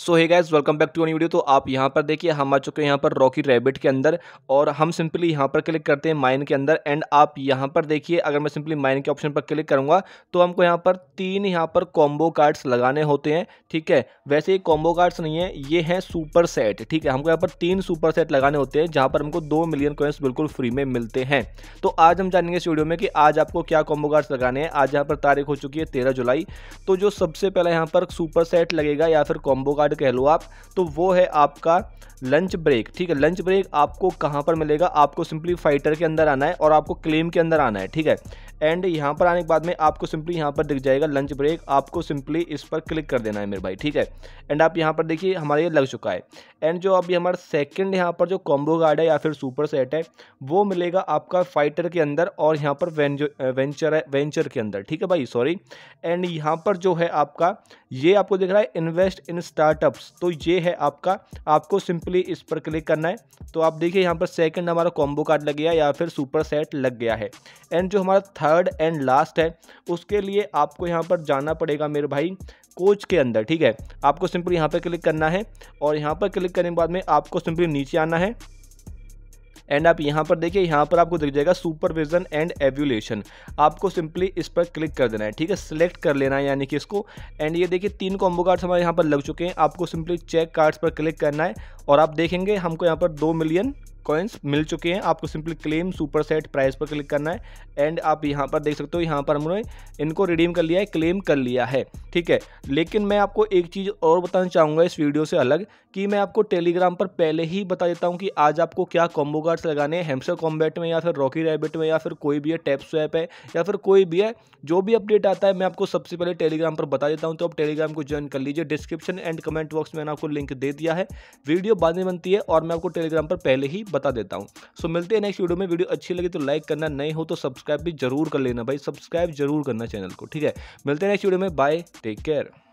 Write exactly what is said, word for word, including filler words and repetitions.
So hey guys welcome back to one video. तो आप यहाँ पर देखिए हम आ चुके हैं यहाँ पर रॉकी रैबिट के अंदर और हम सिंपली यहाँ पर क्लिक करते हैं माइन के अंदर। एंड आप यहाँ पर देखिए अगर मैं सिंपली माइन के ऑप्शन पर क्लिक करूँगा तो हमको यहाँ पर तीन यहाँ पर कॉम्बो कार्ड्स लगाने होते हैं। ठीक है, वैसे ये कॉम्बो कार्ड्स नहीं है, ये हैं सुपर सेट। ठीक है, हमको यहाँ पर तीन सुपर सेट लगाने होते हैं जहाँ पर हमको दो मिलियन कॉइन्स बिल्कुल फ्री में मिलते हैं। तो आज हम जानेंगे इस वीडियो में कि आज आपको क्या कॉम्बो कार्ड्स लगाने हैं। आज यहाँ पर तारीख हो चुकी है तेरह जुलाई। तो जो सबसे पहला यहाँ पर सुपर सेट लगेगा या फिर कॉम्बो कार्ड कह लो आप, तो वो है आपका लंच ब्रेक। ठीक है, लंच ब्रेक आपको कहाँ पर मिलेगा? आपको सिंपली फाइटर के अंदर आना है और आपको क्लेम के अंदर आना है। ठीक है, एंड यहाँ पर आने के बाद में आपको सिंपली यहाँ पर दिख जाएगा लंच ब्रेक, आपको सिंपली इस पर क्लिक कर देना है मेरे भाई। ठीक है, एंड आप यहाँ पर देखिए हमारे ये लग चुका है। एंड जो अभी हमारा सेकंड यहाँ पर जो कॉम्बो गार्ड है या फिर सुपर सेट है वो मिलेगा आपका फाइटर के अंदर और यहाँ पर वेंचर है वेंचर के अंदर। ठीक है भाई, सॉरी। एंड यहाँ पर जो है आपका ये आपको दिख रहा है इन्वेस्ट इन स्टार्टअप्स, तो ये है आपका, आपको सिंपली इस पर क्लिक करना है। तो आप देखिए यहाँ पर सेकंड हमारा कॉम्बो कार्ड लग गया या फिर सुपर सेट लग गया है। एंड जो हमारा थर्ड एंड लास्ट है उसके लिए आपको यहाँ पर जाना पड़ेगा मेरे भाई कोच के अंदर। ठीक है, आपको सिंपली यहाँ पर क्लिक करना है और यहाँ पर क्लिक करने के बाद में आपको सिंपली नीचे आना है। एंड आप यहाँ पर देखिए यहाँ पर आपको दिख जाएगा सुपरविजन एंड एवल्यूशन, आपको सिंपली इस पर क्लिक कर देना है। ठीक है, सिलेक्ट कर लेना है यानी कि इसको। एंड ये देखिए तीन कॉम्बो कार्ड्स हमारे यहाँ पर लग चुके हैं। आपको सिंपली चेक कार्ड्स पर क्लिक करना है और आप देखेंगे हमको यहाँ पर दो मिलियन कॉइन्स मिल चुके हैं। आपको simply claim super set price पर क्लिक करना है। एंड आप यहाँ पर देख सकते हो यहाँ पर हमने इनको रिडीम कर लिया है, क्लेम कर लिया है। ठीक है, लेकिन मैं आपको एक चीज़ और बताना चाहूँगा इस वीडियो से अलग, कि मैं आपको टेलीग्राम पर पहले ही बता देता हूँ कि आज आपको क्या कॉम्बो कार्ड्स लगाने हैं। हैमस्टर कॉम्बैट में या फिर रॉकी रैबिट में या फिर कोई भी है टैप स्वैप है या फिर कोई भी है, जो भी अपडेट आता है मैं आपको सबसे पहले टेलीग्राम पर बता देता हूँ। तो आप टेलीग्राम को ज्वाइन कर लीजिए, डिस्क्रिप्शन एंड कमेंट बॉक्स में मैंने आपको लिंक दे दिया है। वीडियो बाद में बनती है और मैं आपको टेलीग्राम पर पहले ही बता देता हूँ। सो मिलते हैं नेक्स्ट वीडियो में। वीडियो अच्छी लगी तो लाइक करना, नहीं हो तो सब्सक्राइब भी जरूर कर लेना भाई, सब्सक्राइब जरूर करना चैनल को। ठीक है, मिलते हैं नेक्स्ट वीडियो में। Bye, take care.